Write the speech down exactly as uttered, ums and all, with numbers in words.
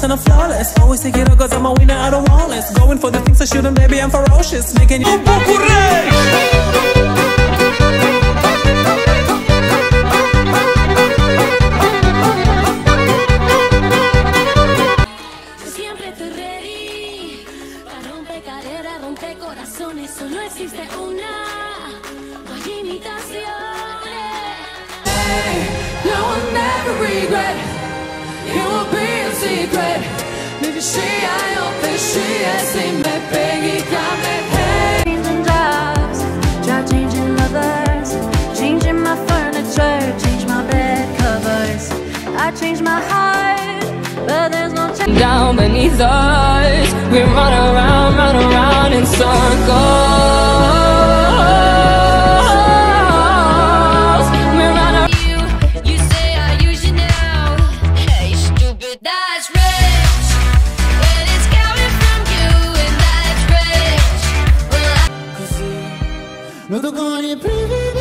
flawless and I'm flawless. Always take it up cause I'm a winner, I don't want less. Going for the things I shouldn't, baby, I'm ferocious. Making you regret, it will be a secret. Maybe she, I hope that she has seen me peggy, got me paid. Changing jobs, try changing others, changing my furniture, change my bed covers. I change my heart, but there's no change down beneath us. We run around, run around in circles. No, don't go on your preview.